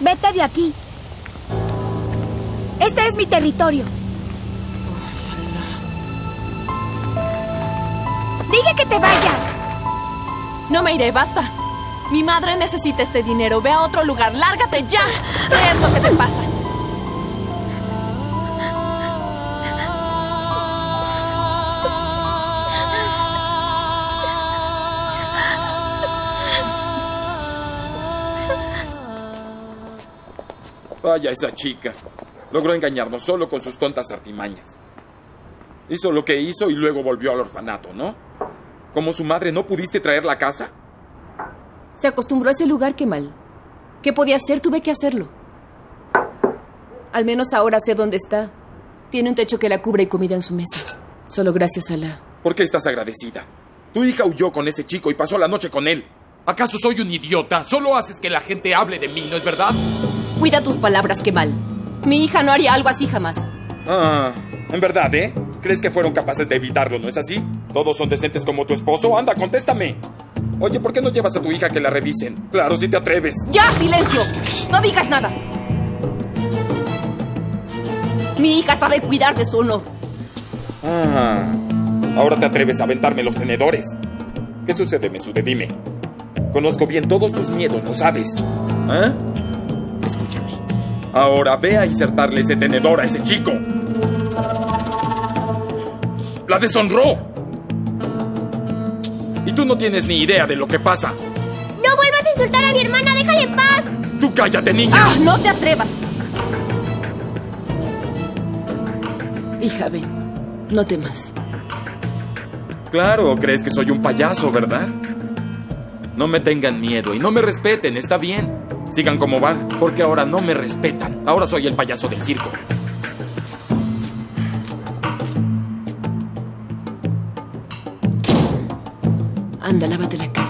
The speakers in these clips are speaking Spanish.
Vete de aquí. Este es mi territorio. ¡Dije que te vayas! No me iré, basta. Mi madre necesita este dinero. Ve a otro lugar. ¡Lárgate ya! ¿Qué es lo que te pasa? Vaya, esa chica. Logró engañarnos solo con sus tontas artimañas. Hizo lo que hizo y luego volvió al orfanato, ¿no? ¿Como su madre no pudiste traerla a casa? Se acostumbró a ese lugar, Kemal. ¿Qué podía hacer? Tuve que hacerlo. Al menos ahora sé dónde está. Tiene un techo que la cubre y comida en su mesa. Solo gracias a la... ¿Por qué estás agradecida? Tu hija huyó con ese chico y pasó la noche con él. ¿Acaso soy un idiota? Solo haces que la gente hable de mí, ¿no es verdad? Cuida tus palabras, Kemal. Mi hija no haría algo así jamás. Ah, en verdad, ¿eh? ¿Crees que fueron capaces de evitarlo, no es así? ¿Todos son decentes como tu esposo? Anda, contéstame. Oye, ¿por qué no llevas a tu hija que la revisen? Claro, si te atreves. ¡Ya, silencio! ¡No digas nada! Mi hija sabe cuidar de su honor. Ah, ahora te atreves a aventarme los tenedores. ¿Qué sucede, Mesude? Dime. Conozco bien todos tus miedos, lo sabes. ¿Ah? Escúchame. Ahora ve a insertarle ese tenedor a ese chico. ¡La deshonró! Y tú no tienes ni idea de lo que pasa. ¡No vuelvas a insultar a mi hermana! ¡Déjale en paz! ¡Tú cállate, niña! ¡Ah, no te atrevas! Hija, ven. No temas. Claro, crees que soy un payaso, ¿verdad? No me tengan miedo y no me respeten, está bien. Sigan como van, porque ahora no me respetan. Ahora soy el payaso del circo. Anda, lávate la cara.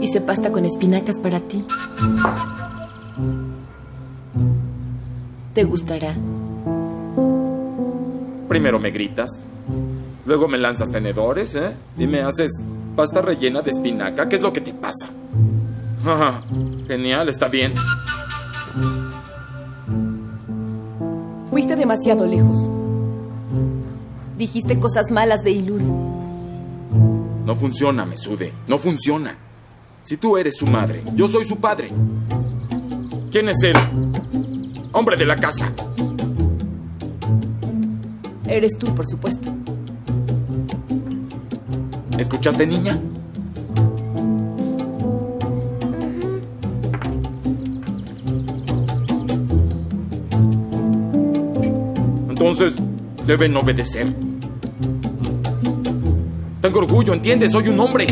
Hice pasta con espinacas para ti. ¿Te gustará? Primero me gritas, luego me lanzas tenedores, ¿eh? Y me haces pasta rellena de espinaca. ¿Qué es lo que te pasa? Ah, genial, está bien. Fuiste demasiado lejos. Dijiste cosas malas de Eylül. No funciona, Mesude. No funciona. Si tú eres su madre, yo soy su padre. ¿Quién es él? Hombre de la casa. Eres tú, por supuesto. ¿Escuchaste, niña? Entonces, deben obedecer. Tengo orgullo, ¿entiendes? Soy un hombre.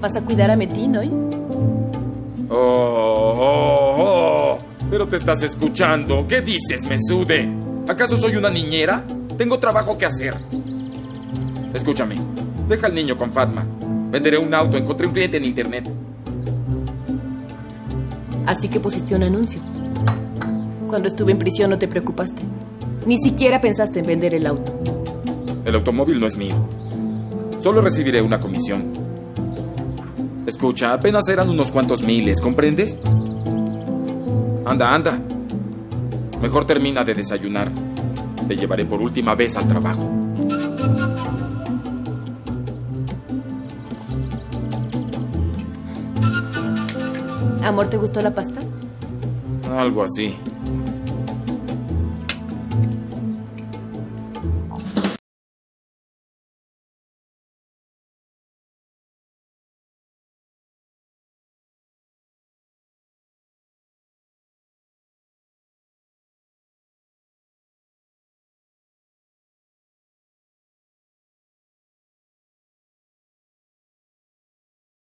¿Vas a cuidar a Metin hoy? Oh, pero te estás escuchando. ¿Qué dices, Mesude? ¿Acaso soy una niñera? Tengo trabajo que hacer. Escúchame, deja al niño con Fatma. Venderé un auto, encontré un cliente en internet. Así que pusiste un anuncio. Cuando estuve en prisión no te preocupaste. Ni siquiera pensaste en vender el auto. El automóvil no es mío. Solo recibiré una comisión. Escucha, apenas eran unos cuantos miles, ¿comprendes? Anda, anda. Mejor termina de desayunar. Te llevaré por última vez al trabajo. Amor, ¿te gustó la pasta? Algo así.